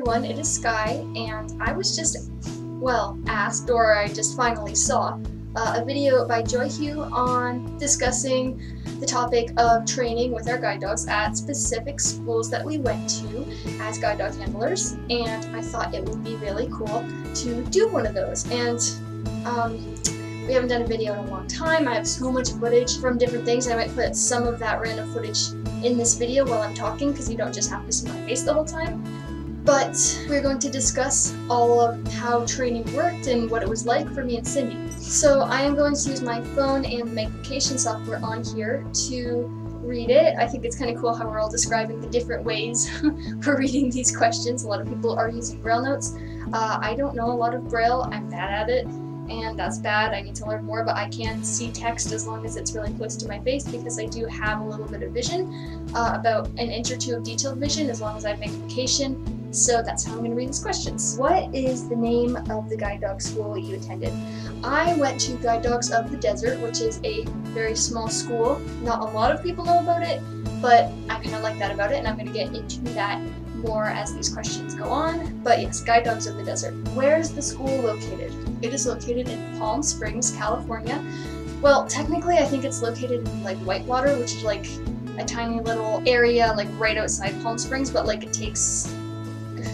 everyone, it is Sky, and I was just, well, asked, or I just finally saw a video by Joy Hu on discussing the topic of training with our guide dogs at specific schools that we went to as guide dog handlers, and I thought it would be really cool to do one of those. And we haven't done a video in a long time. I have so much footage from different things. I might put some of that random footage in this video while I'm talking, because you don't just have to see my face the whole time. But we're going to discuss all of how training worked and what it was like for me and Cindy. So I am going to use my phone and magnification software on here to read it. I think it's kind of cool how we're all describing the different ways for reading these questions. A lot of people are using Braille notes. I don't know a lot of Braille. I'm bad at it, and that's bad. I need to learn more, but I can see text as long as it's really close to my face, because I do have a little bit of vision, about an inch or two of detailed vision, as long as I have magnification. So that's how I'm going to read these questions. What is the name of the guide dog school you attended? I went to Guide Dogs of the Desert, which is a very small school. Not a lot of people know about it, but I kind of like that about it, and I'm going to get into that more as these questions go on. But yes, Guide Dogs of the Desert. Where is the school located? It is located in Palm Springs, California. Well, technically I think it's located in like Whitewater, which is like a tiny little area like right outside Palm Springs, but like it takes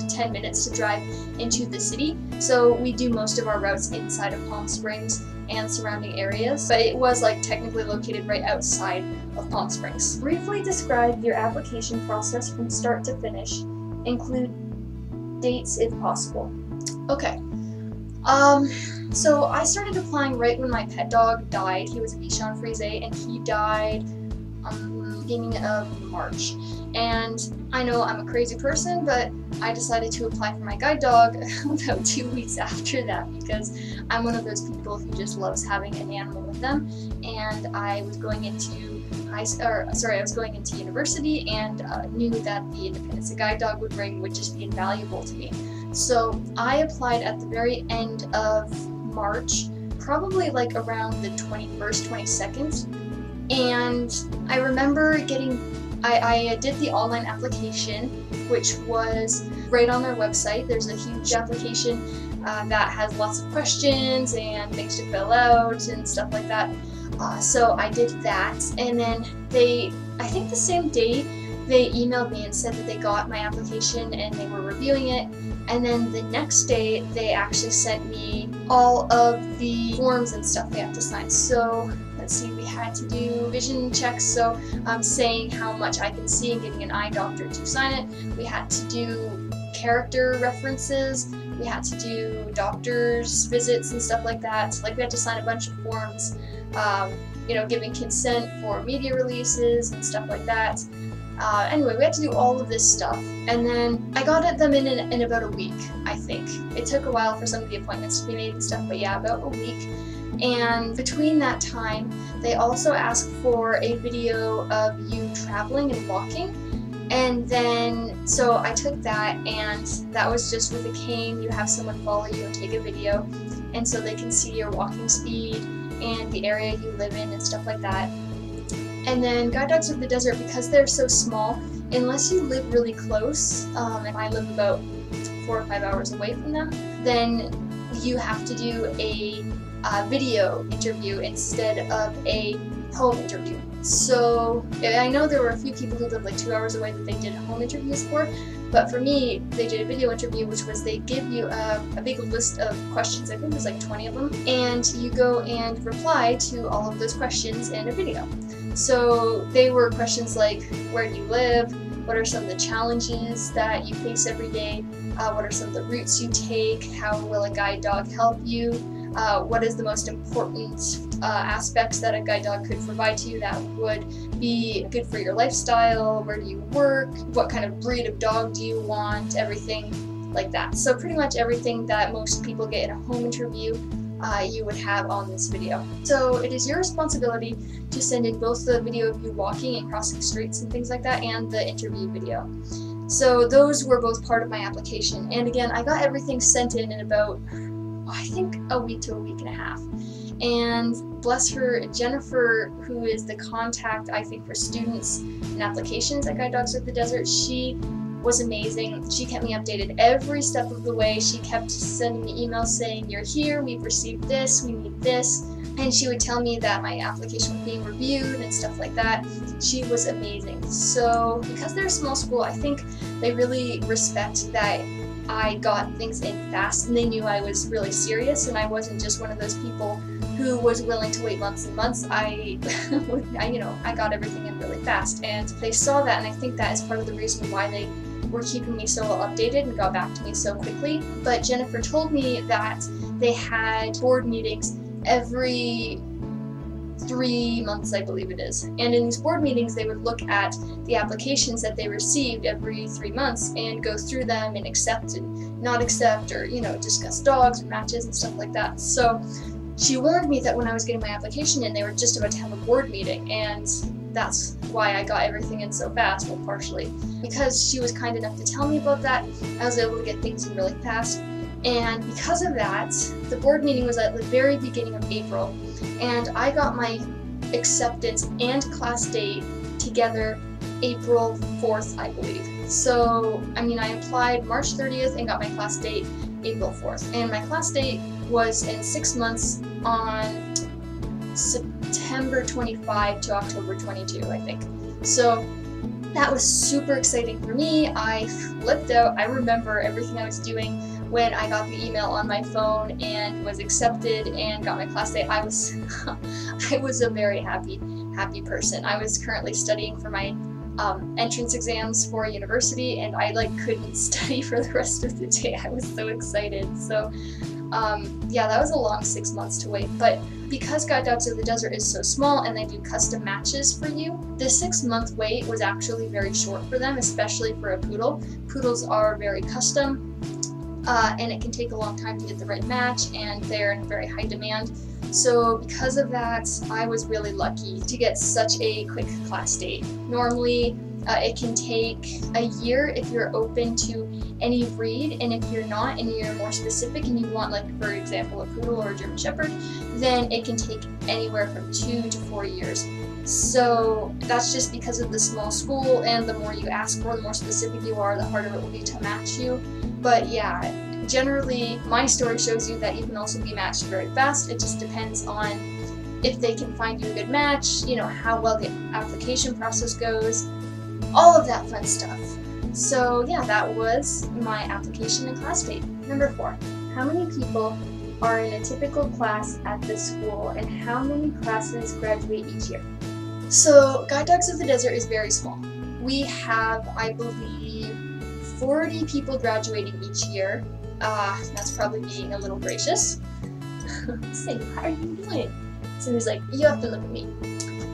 10 minutes to drive into the city, so we do most of our routes inside of Palm Springs and surrounding areas, but it was like technically located right outside of Palm Springs. Briefly describe your application process from start to finish. Include dates if possible. Okay, so I started applying right when my pet dog died. He was a Bichon Frise, and he died beginning of March. And I know I'm a crazy person, but I decided to apply for my guide dog about 2 weeks after that, because I'm one of those people who just loves having an animal with them. And I was going into I was going into university, and knew that the independence a guide dog would bring would just be invaluable to me. So I applied at the very end of March, probably like around the 21st, 22nd. And I remember I did the online application, which was right on their website. There's a huge application that has lots of questions and things to fill out and stuff like that. So I did that, and then I think the same day, they emailed me and said that they got my application and they were reviewing it. And then the next day, they actually sent me all of the forms and stuff they have to sign. So let's see, we had to do vision checks, so saying how much I can see and getting an eye doctor to sign it. We had to do character references. We had to do doctor's visits and stuff like that. Like, we had to sign a bunch of forms, you know, giving consent for media releases and stuff like that. Anyway, we had to do all of this stuff, and then I got them in about a week, I think. It took a while for some of the appointments to be made and stuff, but yeah, about a week. And between that time, they also asked for a video of you traveling and walking. And then, so I took that, and that was just with a cane. You have someone follow you and take a video, and so they can see your walking speed and the area you live in and stuff like that. And then Guide Dogs of the Desert, because they're so small, unless you live really close, and I live about 4 or 5 hours away from them, then you have to do a video interview instead of a home interview. So I know there were a few people who lived like 2 hours away that they did home interviews for, but for me, they did a video interview, which was they give you a big list of questions. I think there's like 20 of them, and you go and reply to all of those questions in a video. So they were questions like, where do you live? What are some of the challenges that you face every day? What are some of the routes you take? How will a guide dog help you? What is the most important aspects that a guide dog could provide to you that would be good for your lifestyle? Where do you work? What kind of breed of dog do you want? Everything like that. So pretty much everything that most people get in a home interview, you would have on this video. So it is your responsibility to send in both the video of you walking and crossing streets and things like that, and the interview video. So those were both part of my application. And again, I got everything sent in about, I think, a week to a week and a half. And bless her, Jennifer, who is the contact, I think, for students and applications at Guide Dogs of the Desert, she was amazing. She kept me updated every step of the way. She kept sending me emails saying, "You're here, we've received this, we need this." And she would tell me that my application was being reviewed and stuff like that. She was amazing. So because they're a small school, I think they really respect that I got things in fast, and they knew I was really serious and I wasn't just one of those people who was willing to wait months and months. I got everything in really fast, and they saw that, and I think that is part of the reason why they were keeping me so well updated and got back to me so quickly. But Jennifer told me that they had board meetings every 3 months, I believe it is. And in these board meetings, they would look at the applications that they received every 3 months and go through them and accept and not accept, or, you know, discuss dogs or matches and stuff like that. So she warned me that when I was getting my application in, they were just about to have a board meeting, and that's why I got everything in so fast, well, partially. Because she was kind enough to tell me about that, I was able to get things in really fast. And because of that, the board meeting was at the very beginning of April, and I got my acceptance and class date together April 4th, I believe. So, I mean, I applied March 30th and got my class date April 4th. And my class date was in 6 months on September 25 to October 22, I think. So that was super exciting for me. I flipped out. I remember everything I was doing when I got the email on my phone and was accepted and got my class date. I was a very happy person. I was currently studying for my entrance exams for university, and I couldn't study for the rest of the day. I was so excited. So yeah, that was a long 6 months to wait. But because Guide Dogs of the Desert is so small and they do custom matches for you, the 6 month wait was actually very short for them, especially for a poodle. Poodles are very custom. And it can take a long time to get the right match, and they're in very high demand. So because of that, I was really lucky to get such a quick class date. Normally, it can take a year if you're open to any breed, and if you're not and you're more specific and you want, like, for example, a poodle or a German Shepherd, then it can take anywhere from 2 to 4 years. So that's just because of the small school, and the more you ask for, the more specific you are, the harder it will be to match you. But yeah, generally my story shows you that you can also be matched very fast. It just depends on if they can find you a good match, you know, how well the application process goes, all of that fun stuff. So yeah, that was my application and class date. Number 4, how many people are in a typical class at this school, and how many classes graduate each year? So Guide Dogs of the Desert is very small. We have, I believe, 40 people graduating each year. That's probably being a little gracious. Say, how are you doing? So he's like, you have to look at me.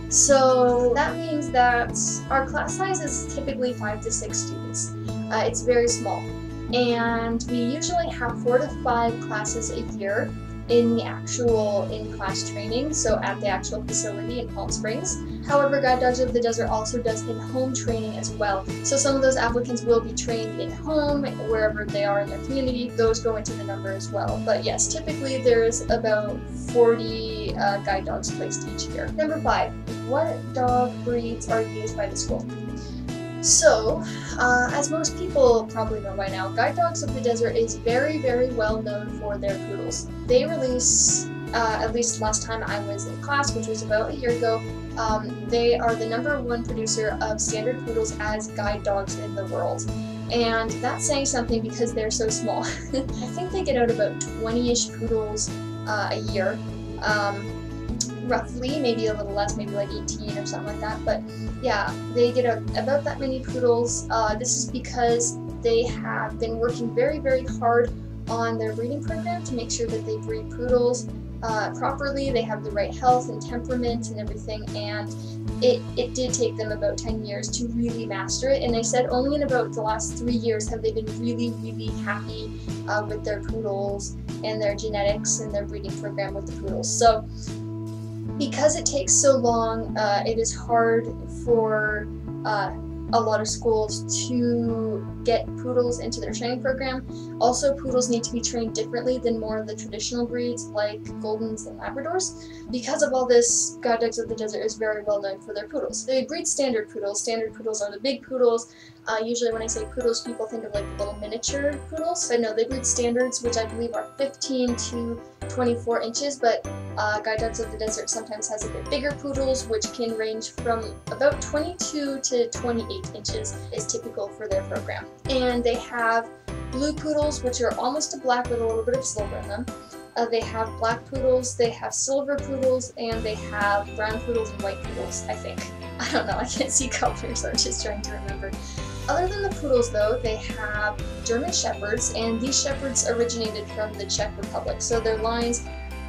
So that means that our class size is typically 5 to 6 students. It's very small. And we usually have 4 to 5 classes a year in the actual in-class training, so at the actual facility in Palm Springs. However, Guide Dogs of the Desert also does in-home training as well. So some of those applicants will be trained in-home, wherever they are in their community. Those go into the number as well. But yes, typically there's about 40 guide dogs placed each year. Number 5, what dog breeds are used by the school? So, as most people probably know by now, Guide Dogs of the Desert is very, very well known for their poodles. They release, at least last time I was in class, which was about a year ago, they are the #1 producer of standard poodles as guide dogs in the world. And that's saying something because they're so small. I think they get out about 20-ish poodles a year. Roughly, maybe a little less, maybe like 18 or something like that, but yeah, they get about that many poodles. This is because they have been working very, very hard on their breeding program to make sure that they breed poodles properly, they have the right health and temperament and everything, and it did take them about 10 years to really master it, and they said only in about the last 3 years have they been really, really happy with their poodles and their genetics and their breeding program with the poodles. So, because it takes so long, it is hard for a lot of schools to get poodles into their training program. Also, poodles need to be trained differently than more of the traditional breeds like Goldens and Labradors. Because of all this, Guide Dogs of the Desert is very well known for their poodles. They breed standard poodles. Standard poodles are the big poodles. Usually when I say poodles, people think of like little miniature poodles. But no, they breed standards, which I believe are 15 to 24 inches, but Guide Dogs of the Desert sometimes has a bit bigger poodles, which can range from about 22 to 28 inches is typical for their program. And they have blue poodles, which are almost a black with a little bit of silver in them. They have black poodles, they have silver poodles, and they have brown poodles and white poodles, I think. I don't know, I can't see colors, I'm just trying to remember. Other than the poodles, though, they have German shepherds, and these shepherds originated from the Czech Republic, so their lines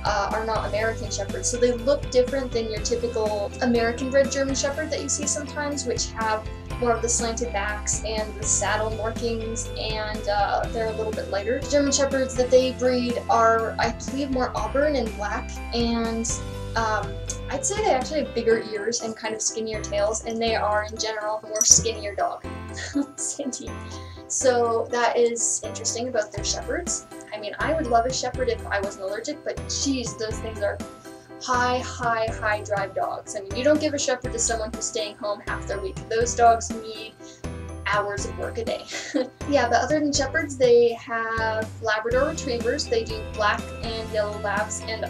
are not American shepherds, so they look different than your typical American-bred German shepherd that you see sometimes, which have more of the slanted backs and the saddle markings, and they're a little bit lighter. The German shepherds that they breed are, I believe, more auburn and black, and I'd say they actually have bigger ears and kind of skinnier tails, and they are, in general, a more skinnier dog. Cindy. So that is interesting about their shepherds. I mean, I would love a shepherd if I wasn't allergic, but geez, those things are high drive dogs. I mean, you don't give a shepherd to someone who's staying home half their week. Those dogs need hours of work a day. Yeah, but other than shepherds, they have Labrador retrievers. They do black and yellow labs, and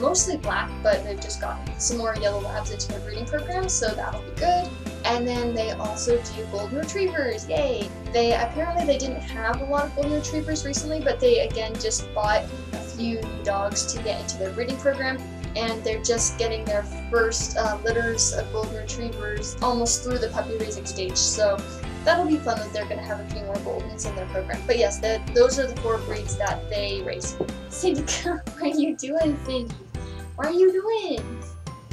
mostly black, but they've just gotten some more yellow labs into their breeding program, so that'll be good. And then they also do golden retrievers, yay! They apparently they didn't have a lot of golden retrievers recently, but they again just bought a few new dogs to get into their breeding program, and they're just getting their first litters of golden retrievers almost through the puppy raising stage, so that'll be fun that they're going to have a few more Goldens in their program. But yes, those are the four breeds that they raise. Cindy, what are you doing, Cindy? What are you doing?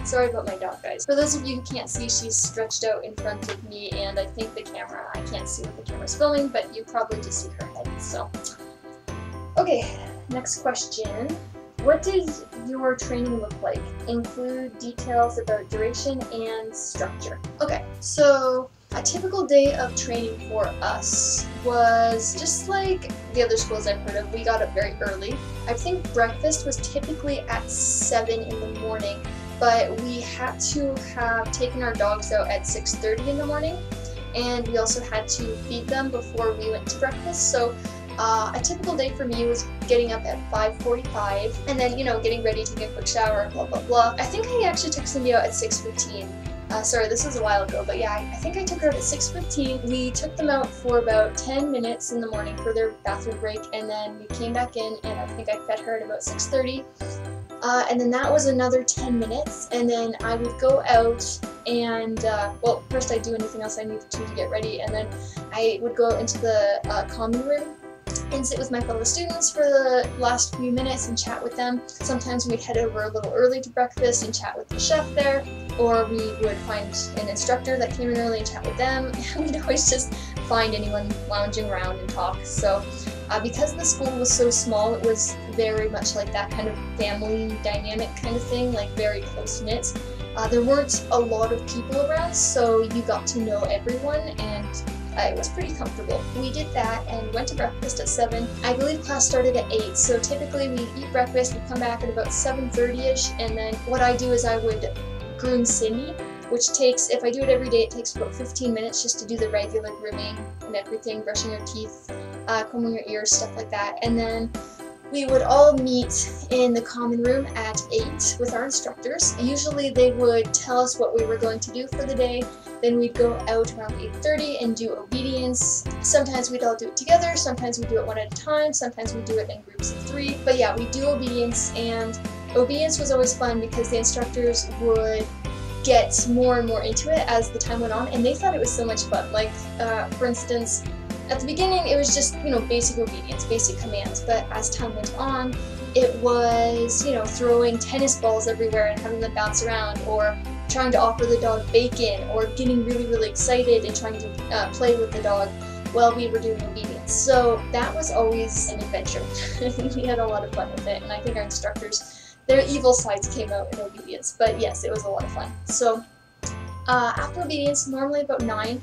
Sorry about my dog, guys. For those of you who can't see, she's stretched out in front of me, and I think the camera, I can't see what the camera's filming, but you probably just see her head, so. Okay, next question. What does your training look like? Include details about duration and structure. Okay, so a typical day of training for us was just like the other schools I've heard of. We got up very early. I think breakfast was typically at 7 in the morning, but we had to have taken our dogs out at 6:30 in the morning, and we also had to feed them before we went to breakfast. So a typical day for me was getting up at 5:45 and then, you know, getting ready, taking a quick shower, blah, blah, blah. I think I actually took Cindy out at 6:15. Sorry, this was a while ago, but yeah, I think I took her out at 6:15. We took them out for about 10 minutes in the morning for their bathroom break, and then we came back in, and I think I fed her at about 6:30. And then that was another 10 minutes, and then I would go out and, well, first I'd do anything else I needed to get ready, and then I would go into the common room and sit with my fellow students for the last few minutes and chat with them. Sometimes we'd head over a little early to breakfast and chat with the chef there, or we would find an instructor that came in early and chat with them. We'd always just find anyone lounging around and talk. So because the school was so small, it was very much like that kind of family dynamic kind of thing, like very close-knit. There weren't a lot of people around, so you got to know everyone, and it was pretty comfortable. We did that and went to breakfast at 7. I believe class started at 8, so typically we eat breakfast, we come back at about 7:30-ish, and then what I do is I would groom Cindy, which takes, if I do it every day, it takes about 15 minutes just to do the regular grooming and everything, brushing your teeth, combing your ears, stuff like that. And then we would all meet in the common room at 8 with our instructors. Usually they would tell us what we were going to do for the day. Then we'd go out around 8:30 and do obedience. Sometimes we'd all do it together, sometimes we do it one at a time, sometimes we do it in groups of 3. But yeah, we do obedience, and obedience was always fun because the instructors would get more and more into it as the time went on, and they thought it was so much fun. Like, for instance, at the beginning it was just, you know, basic obedience, basic commands, but as time went on, it was, you know, throwing tennis balls everywhere and having them bounce around, or trying to offer the dog bacon, or getting really excited and trying to play with the dog while we were doing obedience. So that was always an adventure. We had a lot of fun with it, and I think our instructors, their evil sides came out in obedience, but yes, it was a lot of fun. So after obedience, normally about 9,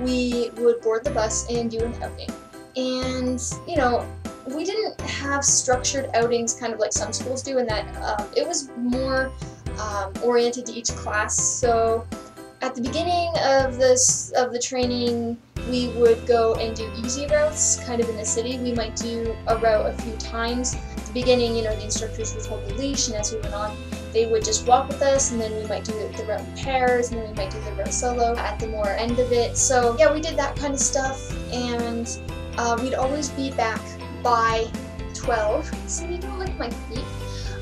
we would board the bus and do an outing. And, you know, we didn't have structured outings kind of like some schools do, in that it was more oriented to each class. So at the beginning of the training, we would go and do easy routes kind of in the city. We might do a route a few times. At the beginning, you know, the instructors would hold the leash, and as we went on, they would just walk with us, and then we might do the route in pairs, and then we might do the route solo at the more end of it. So yeah, we did that kind of stuff, and we'd always be back by 12. Cindy, don't lick my feet.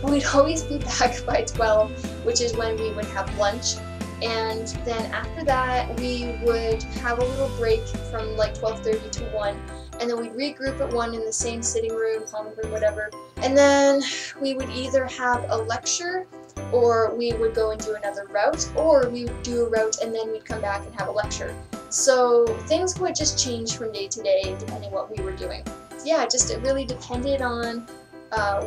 We'd always be back by 12, which is when we would have lunch. And then after that, we would have a little break from like 12:30 to 1, and then we'd regroup at 1 in the same sitting room, common room, whatever. And then we would either have a lecture, or we would go and do another route, or we would do a route and then we'd come back and have a lecture. So things would just change from day to day depending what we were doing. Yeah, just it really depended on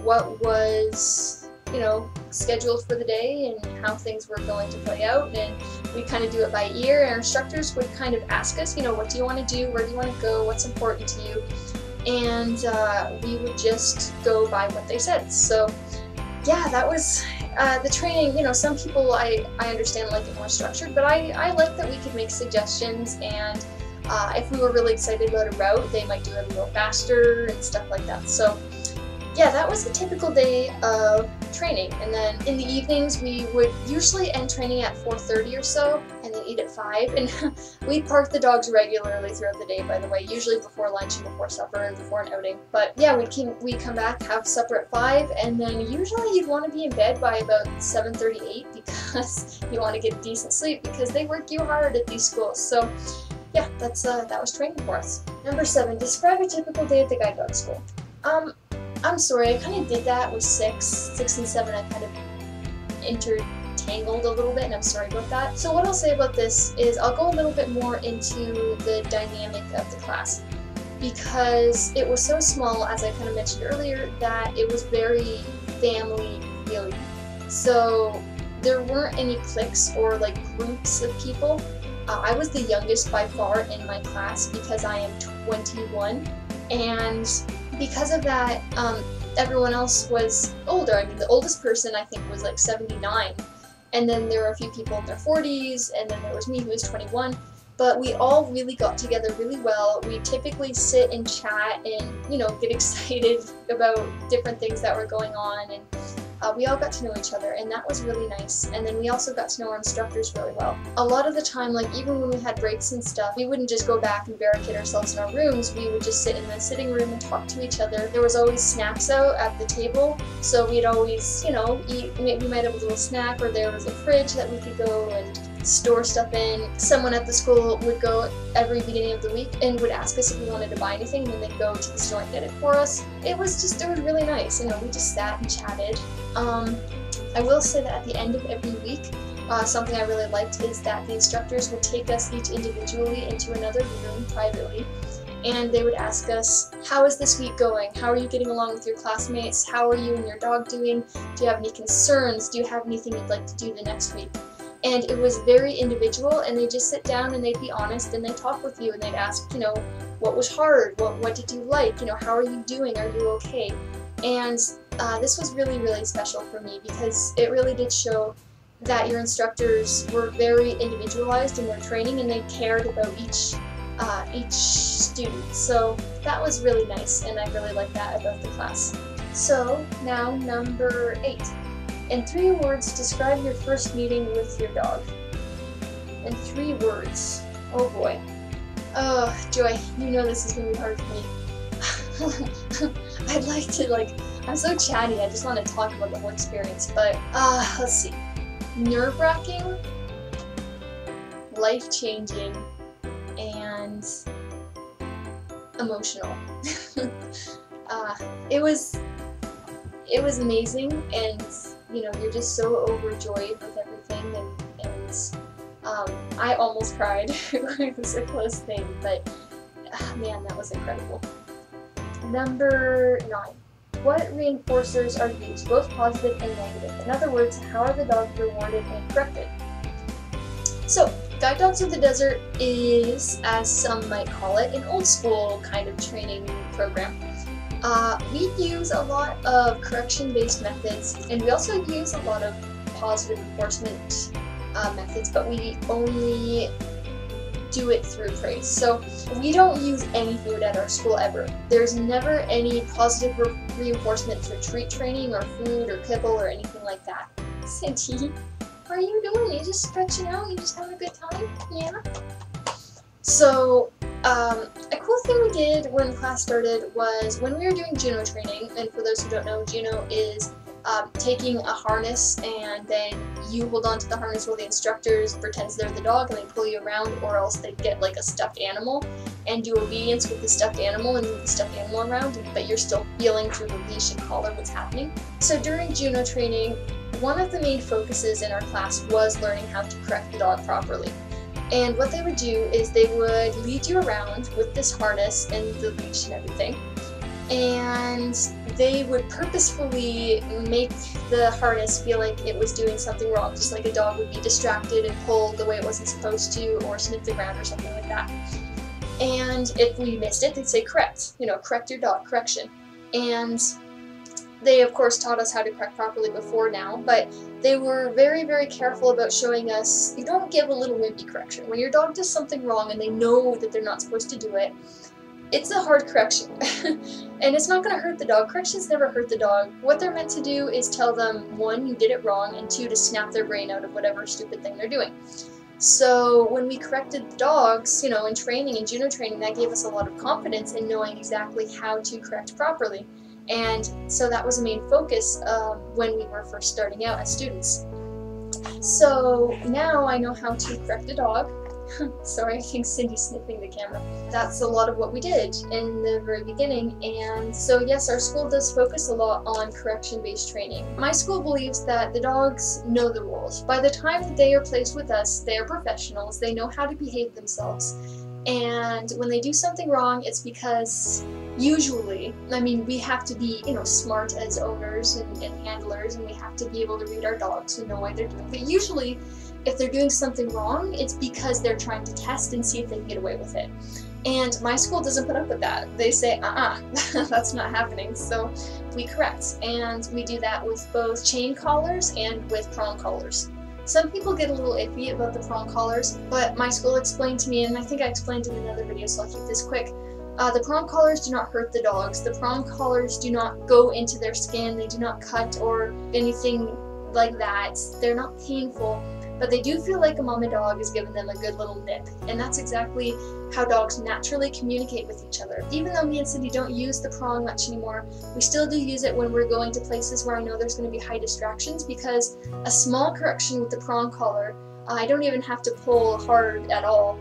what was, you know, scheduled for the day and how things were going to play out, and we kind of do it by ear. And our instructors would kind of ask us, you know, what do you want to do, where do you want to go, what's important to you, and we would just go by what they said. So yeah, that was the training. You know, some people I understand like it more structured, but I like that we could make suggestions, and if we were really excited about a route, they might do it a little faster and stuff like that. So yeah, that was a typical day of training. And then in the evenings, we would usually end training at 4:30 or so, and then eat at 5. And we parked the dogs regularly throughout the day, by the way, usually before lunch and before supper and before an outing. But yeah, we'd come back, have supper at 5, and then usually you'd want to be in bed by about 7:38 because you want to get decent sleep, because they work you hard at these schools. So yeah, that's that was training for us. Number 7, describe a typical day at the guide dog school. I'm sorry, I kind of did that with 6 and 7. I kind of intertangled a little bit, and I'm sorry about that. So what I'll say about this is I'll go a little bit more into the dynamic of the class, because it was so small, as I kind of mentioned earlier, that it was very family feeling. So there weren't any cliques or like groups of people. I was the youngest by far in my class because I am 21, and because of that, everyone else was older. I mean, the oldest person I think was like 79, and then there were a few people in their 40s, and then there was me who was 21. But we all really got together really well. We typically sit and chat and, you know, get excited about different things that were going on, and we all got to know each other, and that was really nice. And then we also got to know our instructors really well. A lot of the time, like even when we had breaks and stuff, we wouldn't just go back and barricade ourselves in our rooms. We would just sit in the sitting room and talk to each other. There was always snacks out at the table, so we'd always, you know, eat. Maybe we might have a little snack, or there was a fridge that we could go and store stuff in. Someone at the school would go every beginning of the week and would ask us if we wanted to buy anything, and then they'd go to the store and get it for us. It was really nice. You know, we just sat and chatted. I will say that at the end of every week, something I really liked is that the instructors would take us each individually into another room privately, and they would ask us, how is this week going? How are you getting along with your classmates? How are you and your dog doing? Do you have any concerns? Do you have anything you'd like to do the next week? And it was very individual, and they just sit down and they'd be honest, and they'd talk with you, and they'd ask, you know, what was hard? What did you like? You know, how are you doing? Are you okay? And this was really, really special for me, because it really did show that your instructors were very individualized in their training, and they cared about each student. So that was really nice, and I really liked that about the class. So now number 8. In 3 words, describe your first meeting with your dog. In 3 words. Oh boy. Oh, Joy, you know this is going to be hard for me. I'd like to, like, I'm so chatty, I just want to talk about the whole experience, but let's see. Nerve-wracking, life-changing, and emotional. It was amazing, and you know, you're just so overjoyed with everything, and I almost cried. It was a close thing, but man, that was incredible. Number 9. What reinforcers are used, both positive and negative? In other words, how are the dogs rewarded and corrected? So Guide Dogs of the Desert is, as some might call it, an old school kind of training program. We use a lot of correction-based methods, and we also use a lot of positive reinforcement methods, but we only do it through praise. So we don't use any food at our school ever. There's never any positive reinforcement for treat training or food or kibble or anything like that. Cindy, how are you doing? You just stretching out? You just having a good time? Yeah? So a cool thing we did when class started was when we were doing Juno training, and for those who don't know, Juno is taking a harness and then you hold on to the harness while the instructors pretends they're the dog and they pull you around, or else they get like a stuffed animal and do obedience with the stuffed animal and move the stuffed animal around, but you're still feeling through the leash and collar what's happening. So during Juno training, one of the main focuses in our class was learning how to correct the dog properly. And what they would do is they would lead you around with this harness and the leash and everything, and they would purposefully make the harness feel like it was doing something wrong, just like a dog would be distracted and pulled the way it wasn't supposed to, or sniff the ground or something like that. And if we missed it, they'd say correct, you know, correct your dog, correction. And they of course taught us how to correct properly before now, but they were very, very careful about showing us you don't give a little wimpy correction. When your dog does something wrong and they know that they're not supposed to do it, it's a hard correction. And it's not going to hurt the dog. Corrections never hurt the dog. What they're meant to do is tell them, 1, you did it wrong, and 2, to snap their brain out of whatever stupid thing they're doing. So when we corrected the dogs, you know, in training, in Juno training, that gave us a lot of confidence in knowing exactly how to correct properly. And so that was a main focus when we were first starting out as students. So now I know how to correct a dog. Sorry, I think Cindy's sniffing the camera. That's a lot of what we did in the very beginning. And so yes, our school does focus a lot on correction-based training. My school believes that the dogs know the rules. By the time that they are placed with us, they are professionals. They know how to behave themselves. And when they do something wrong, it's because usually, I mean, we have to be, you know, smart as owners and handlers, and we have to be able to read our dogs and know why they're doing it. But usually, if they're doing something wrong, it's because they're trying to test and see if they can get away with it. And my school doesn't put up with that. They say, that's not happening. So we correct. And we do that with both chain collars and with prong collars. Some people get a little iffy about the prong collars, but my school explained to me, and I think I explained in another video, so I'll keep this quick. The prong collars do not hurt the dogs. The prong collars do not go into their skin. They do not cut or anything like that. They're not painful, but they do feel like a mama dog has given them a good little nip. And that's exactly how dogs naturally communicate with each other. Even though me and Cindy don't use the prong much anymore, we still do use it when we're going to places where I know there's going to be high distractions, because a small correction with the prong collar, I don't even have to pull hard at all.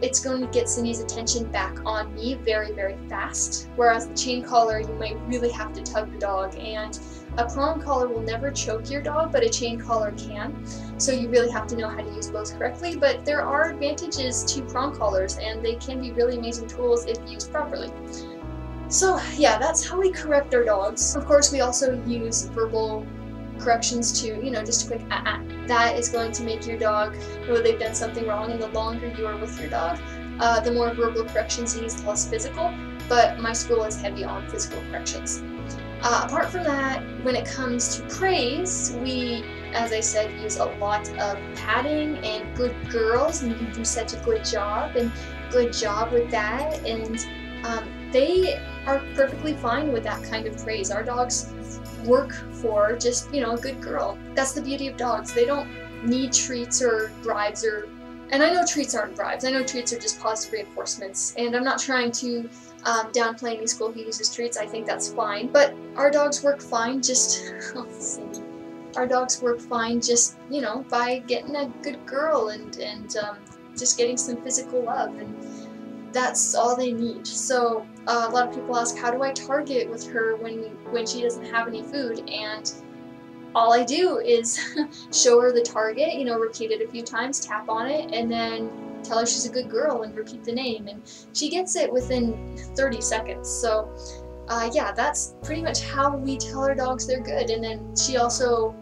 It's going to get Cindy's attention back on me very, very fast. Whereas the chain collar, you might really have to tug the dog, and a prong collar will never choke your dog, but a chain collar can. So you really have to know how to use both correctly, but there are advantages to prong collars, and they can be really amazing tools if used properly. So yeah, that's how we correct our dogs. Of course, we also use verbal corrections to, you know, just a quick That is going to make your dog know they've done something wrong, and the longer you are with your dog, the more verbal corrections you use, the less physical, but my school is heavy on physical corrections. Apart from that, when it comes to praise, we, as I said, use a lot of patting and good girls, and you do such a good job, and good job with that, and they are perfectly fine with that kind of praise. Our dogs work for just, you know, a good girl. That's the beauty of dogs. They don't need treats or bribes or, and I know treats aren't bribes. I know treats are just positive reinforcements, and I'm not trying to downplay any school who uses treats. I think that's fine. But our dogs work fine just, our dogs work fine just, you know, by getting a good girl and just getting some physical love, and that's all they need. So a lot of people ask, how do I target with her when she doesn't have any food? And all I do is show her the target, you know, repeat it a few times, tap on it, and then tell her she's a good girl and repeat the name, and she gets it within 30 seconds. So yeah, that's pretty much how we tell our dogs they're good. And then she also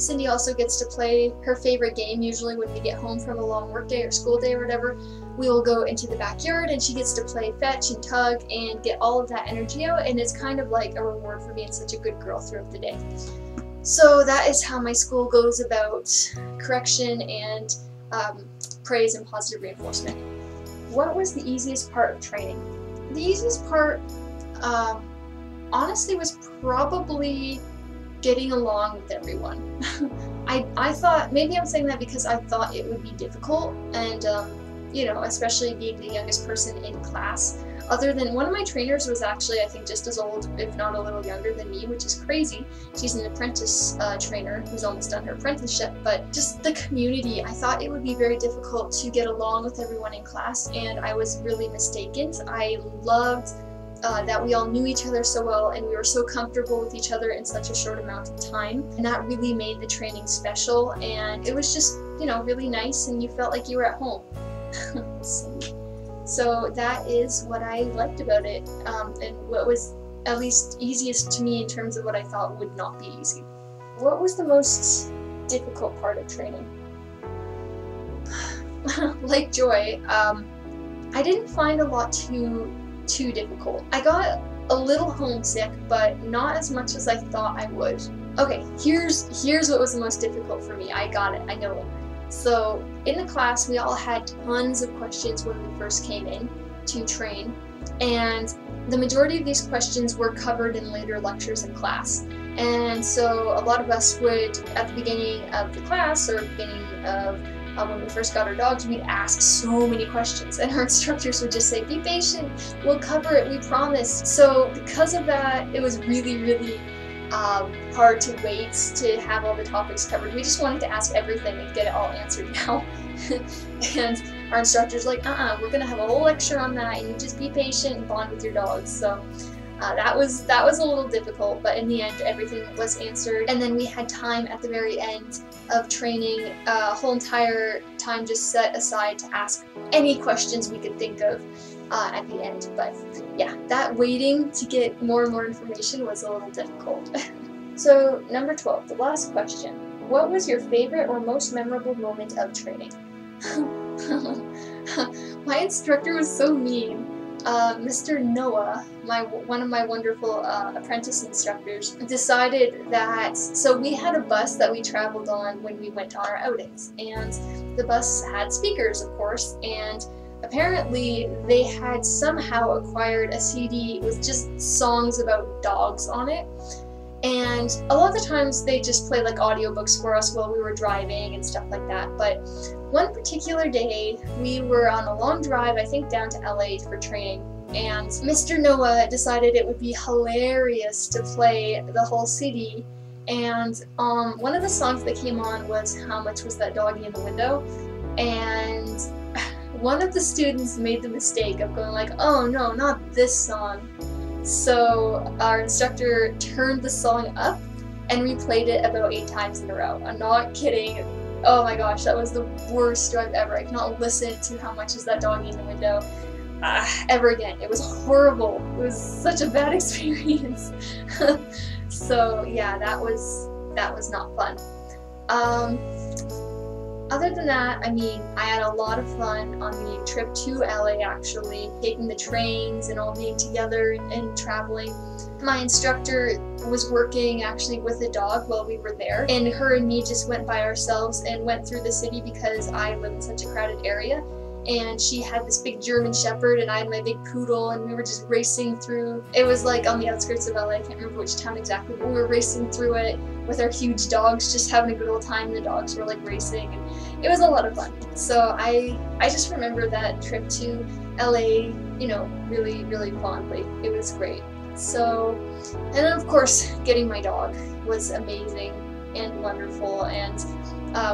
Cindy also gets to play her favorite game. Usually when we get home from a long work day or school day or whatever, we will go into the backyard and she gets to play fetch and tug and get all of that energy out, and it's kind of like a reward for being such a good girl throughout the day. So that is how my school goes about correction and praise and positive reinforcement. What was the easiest part of training? The easiest part honestly was probably getting along with everyone. I thought, maybe I'm saying that because I thought it would be difficult, and you know, especially being the youngest person in class. Other than one of my trainers was actually, I think, just as old, if not a little younger than me, which is crazy. She's an apprentice trainer who's almost done her apprenticeship, but just the community. I thought it would be very difficult to get along with everyone in class, and I was really mistaken. I loved that we all knew each other so well and we were so comfortable with each other in such a short amount of time, and that really made the training special, and it was just, you know, really nice, and you felt like you were at home. So that is what I liked about it, and what was at least easiest to me in terms of what I thought would not be easy. What was the most difficult part of training? Like Joy, I didn't find a lot too difficult. I got a little homesick, but not as much as I thought I would. Okay, here's what was the most difficult for me. I got it, I know it. So in the class, we all had tons of questions when we first came in to train, and the majority of these questions were covered in later lectures in class. And so a lot of us would, at the beginning of the class, or beginning of when we first got our dogs, we'd ask so many questions, and our instructors would just say, be patient, we'll cover it, we promise. So because of that, it was really hard to wait to have all the topics covered. We just wanted to ask everything and get it all answered now. And our instructor's like, we're gonna have a whole lecture on that, and you just be patient and bond with your dogs. So that was a little difficult, but in the end, everything was answered. And then we had time at the very end of training, a whole entire time just set aside to ask any questions we could think of at the end. But yeah, that waiting to get more and more information was a little difficult. So number 12, the last question. What was your favorite or most memorable moment of training? My instructor was so mean. Mr. Noah, one of my wonderful apprentice instructors, decided that, so we had a bus that we traveled on when we went on our outings, and the bus had speakers, of course, and apparently they had somehow acquired a CD with just songs about dogs on it. And a lot of the times they just play like audiobooks for us while we were driving and stuff like that. But one particular day, we were on a long drive, I think down to LA for training, and Mr. Noah decided it would be hilarious to play the whole CD. And one of the songs that came on was How Much Was That Doggy in the Window? And one of the students made the mistake of going like, oh no, not this song. So our instructor turned the song up and replayed it about 8 times in a row. I'm not kidding. Oh my gosh, that was the worst drive ever. I cannot listen to How Much Is That Doggy in the Window ever again. It was horrible. It was such a bad experience. So yeah, that was not fun. Other than that, I mean, I had a lot of fun on the trip to LA, actually, taking the trains and all being together and traveling. My instructor was working actually with a dog while we were there, and her and me just went by ourselves and went through the city because I live in such a crowded area, and she had this big German Shepherd and I had my big poodle, and we were just racing through. It was like on the outskirts of LA, I can't remember which town exactly, but we were racing through it with our huge dogs, just having a good old time. The dogs were like racing, and it was a lot of fun. So I just remember that trip to LA, you know, really, really fondly. It was great. So, and then of course, getting my dog was amazing and wonderful. And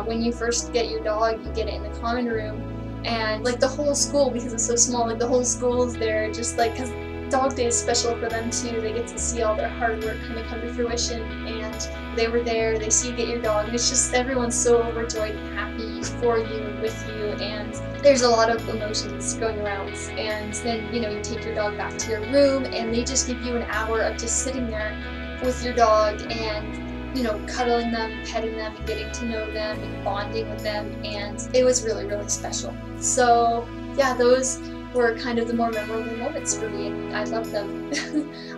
when you first get your dog, you get it in the common room, and like the whole school, because it's so small, like the whole school is there, just like, because Dog Day is special for them too. They get to see all their hard work kind of come to fruition, and they were there, they see you get your dog, and it's just everyone's so overjoyed and happy for you and with you, and there's a lot of emotions going around. And then, you know, you take your dog back to your room, and they just give you an hour of just sitting there with your dog and you know, cuddling them, petting them, and getting to know them, and bonding with them, and it was really, really special. So yeah, those were kind of the more memorable moments for me, and I love them.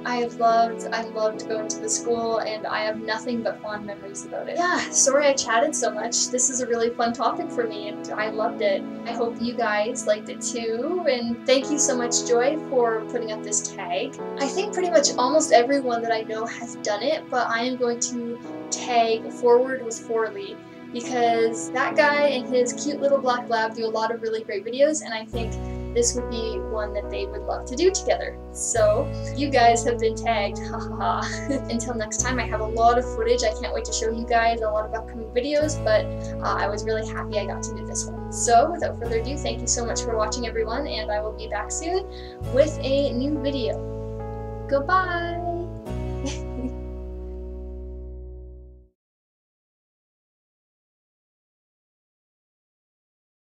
I loved going to the school, and I have nothing but fond memories about it. Yeah, sorry I chatted so much. This is a really fun topic for me, and I loved it. I hope you guys liked it too, and thank you so much, Joy, for putting up this tag. I think pretty much almost everyone that I know has done it, but I am going to tag Forward with Forly, because that guy and his cute little black lab do a lot of really great videos, and I think this would be one that they would love to do together. So you guys have been tagged, hahaha. Until next time, I have a lot of footage. I can't wait to show you guys a lot of upcoming videos, but I was really happy I got to do this one. So without further ado, thank you so much for watching, everyone, and I will be back soon with a new video. Goodbye.